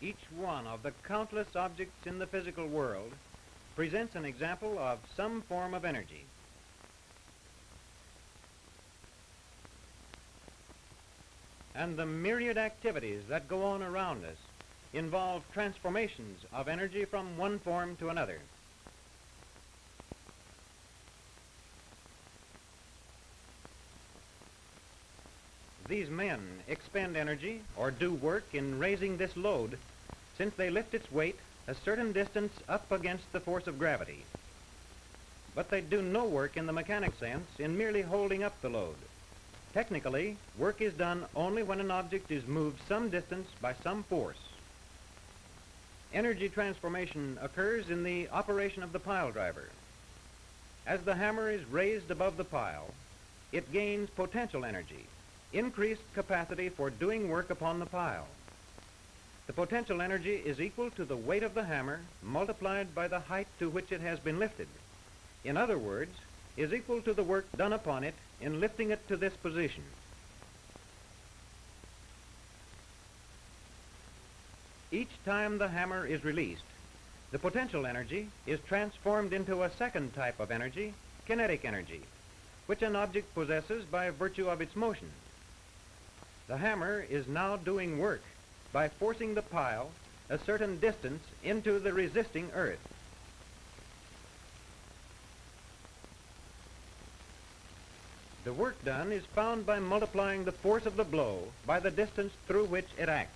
Each one of the countless objects in the physical world presents an example of some form of energy. And the myriad activities that go on around us involve transformations of energy from one form to another. These men expend energy or do work in raising this load since they lift its weight a certain distance up against the force of gravity. But they do no work in the mechanic sense in merely holding up the load. Technically, work is done only when an object is moved some distance by some force. Energy transformation occurs in the operation of the pile driver. As the hammer is raised above the pile, it gains potential energy, increased capacity for doing work upon the pile. The potential energy is equal to the weight of the hammer multiplied by the height to which it has been lifted. In other words, is equal to the work done upon it in lifting it to this position. Each time the hammer is released, the potential energy is transformed into a second type of energy, kinetic energy, which an object possesses by virtue of its motion. The hammer is now doing work by forcing the pile a certain distance into the resisting earth. The work done is found by multiplying the force of the blow by the distance through which it acts.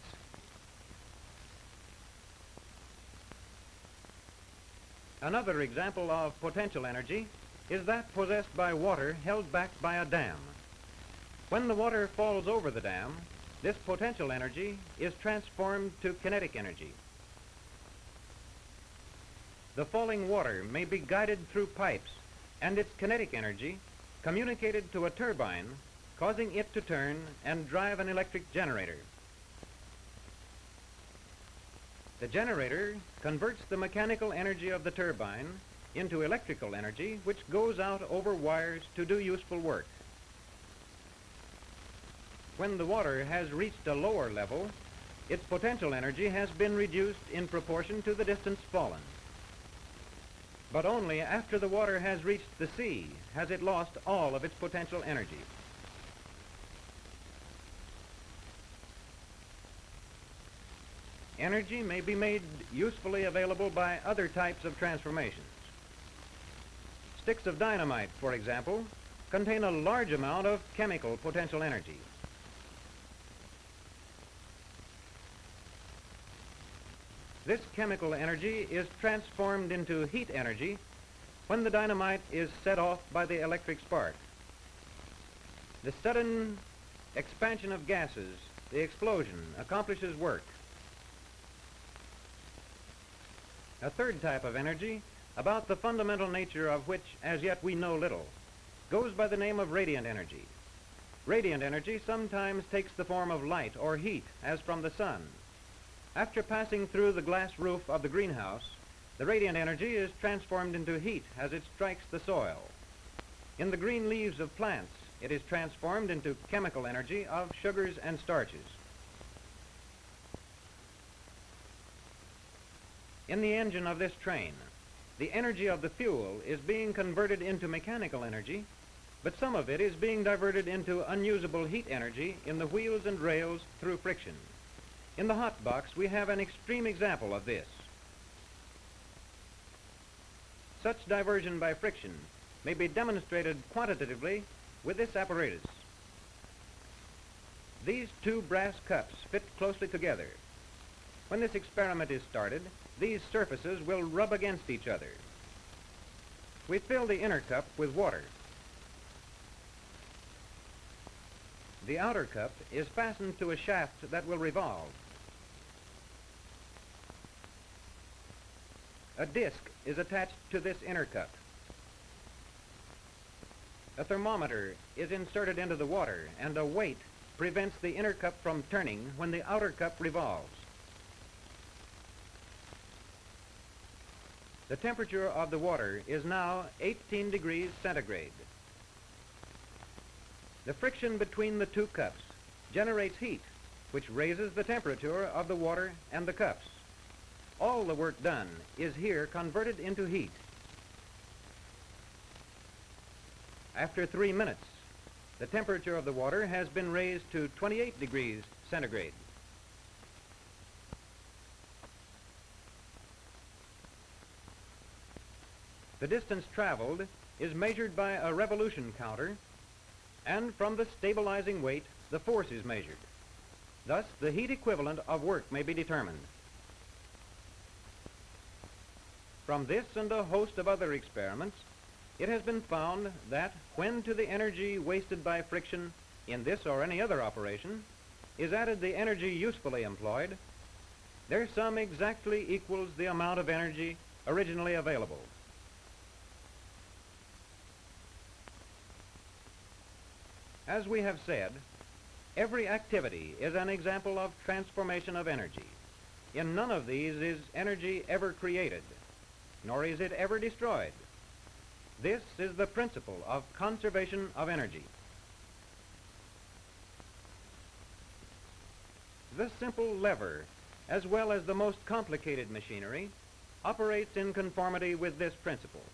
Another example of potential energy is that possessed by water held back by a dam. When the water falls over the dam, this potential energy is transformed to kinetic energy. The falling water may be guided through pipes, and its kinetic energy communicated to a turbine, causing it to turn and drive an electric generator. The generator converts the mechanical energy of the turbine into electrical energy, which goes out over wires to do useful work. When the water has reached a lower level, its potential energy has been reduced in proportion to the distance fallen. But only after the water has reached the sea has it lost all of its potential energy. Energy may be made usefully available by other types of transformations. Sticks of dynamite, for example, contain a large amount of chemical potential energy. This chemical energy is transformed into heat energy when the dynamite is set off by the electric spark. The sudden expansion of gases, the explosion, accomplishes work. A third type of energy, about the fundamental nature of which as yet we know little, goes by the name of radiant energy. Radiant energy sometimes takes the form of light or heat, as from the sun. After passing through the glass roof of the greenhouse, the radiant energy is transformed into heat as it strikes the soil. In the green leaves of plants, it is transformed into chemical energy of sugars and starches. In the engine of this train, the energy of the fuel is being converted into mechanical energy, but some of it is being diverted into unusable heat energy in the wheels and rails through friction. In the hot box, we have an extreme example of this. Such diversion by friction may be demonstrated quantitatively with this apparatus. These two brass cups fit closely together. When this experiment is started, these surfaces will rub against each other. We fill the inner cup with water. The outer cup is fastened to a shaft that will revolve. A disc is attached to this inner cup. A thermometer is inserted into the water, and a weight prevents the inner cup from turning when the outer cup revolves. The temperature of the water is now 18 degrees centigrade. The friction between the two cups generates heat which raises the temperature of the water and the cups. All the work done is here converted into heat. After 3 minutes, the temperature of the water has been raised to 28 degrees centigrade. The distance traveled is measured by a revolution counter, and from the stabilizing weight, the force is measured. Thus, the heat equivalent of work may be determined. From this and a host of other experiments, it has been found that when to the energy wasted by friction in this or any other operation is added the energy usefully employed, their sum exactly equals the amount of energy originally available. As we have said, every activity is an example of transformation of energy. In none of these is energy ever created, nor is it ever destroyed. This is the principle of conservation of energy. The simple lever, as well as the most complicated machinery, operates in conformity with this principle.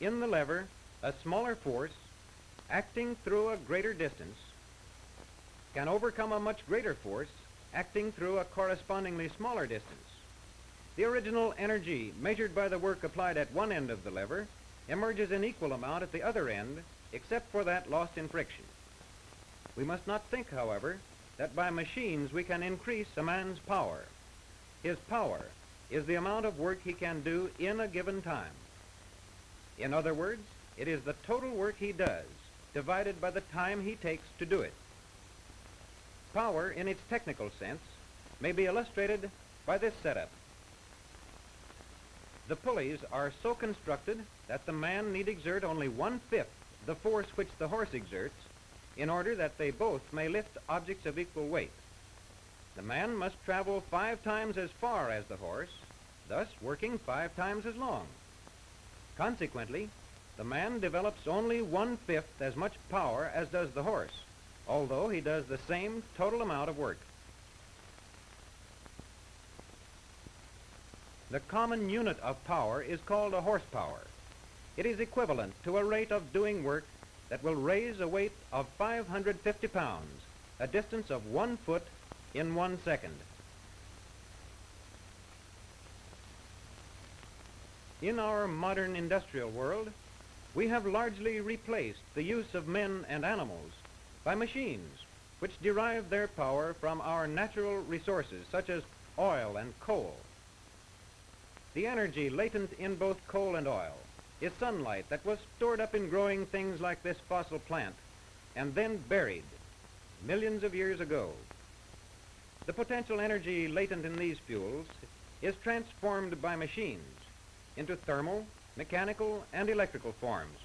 In the lever, a smaller force acting through a greater distance can overcome a much greater force acting through a correspondingly smaller distance. The original energy measured by the work applied at one end of the lever emerges in equal amount at the other end, except for that lost in friction. We must not think, however, that by machines we can increase a man's power. His power is the amount of work he can do in a given time. In other words, it is the total work he does divided by the time he takes to do it. Power, in its technical sense, may be illustrated by this setup. The pulleys are so constructed that the man need exert only 1/5 the force which the horse exerts in order that they both may lift objects of equal weight. The man must travel 5 times as far as the horse, thus working 5 times as long. Consequently, the man develops only 1/5 as much power as does the horse, although he does the same total amount of work. The common unit of power is called a horsepower. It is equivalent to a rate of doing work that will raise a weight of 550 pounds, a distance of 1 foot in 1 second. In our modern industrial world, we have largely replaced the use of men and animals by machines, which derive their power from our natural resources, such as oil and coal. The energy latent in both coal and oil is sunlight that was stored up in growing things like this fossil plant and then buried millions of years ago. The potential energy latent in these fuels is transformed by machines into thermal, mechanical, and electrical forms.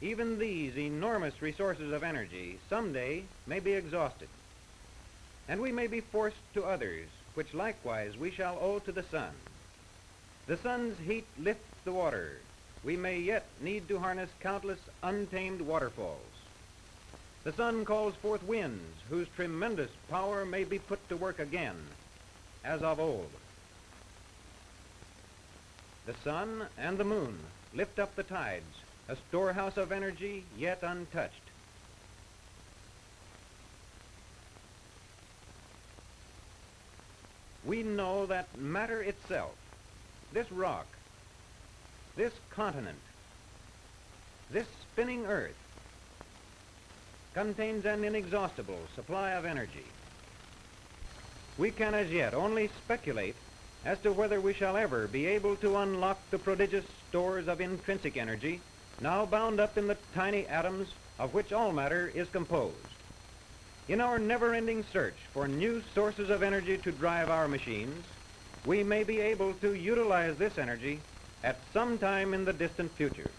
Even these enormous resources of energy someday may be exhausted, and we may be forced to others, which likewise we shall owe to the sun. The sun's heat lifts the water. We may yet need to harness countless untamed waterfalls. The sun calls forth winds, whose tremendous power may be put to work again, as of old. The sun and the moon lift up the tides, a storehouse of energy yet untouched. We know that matter itself, this rock, this continent, this spinning earth, contains an inexhaustible supply of energy. We can as yet only speculate as to whether we shall ever be able to unlock the prodigious stores of intrinsic energy now bound up in the tiny atoms of which all matter is composed. In our never-ending search for new sources of energy to drive our machines, we may be able to utilize this energy at some time in the distant future.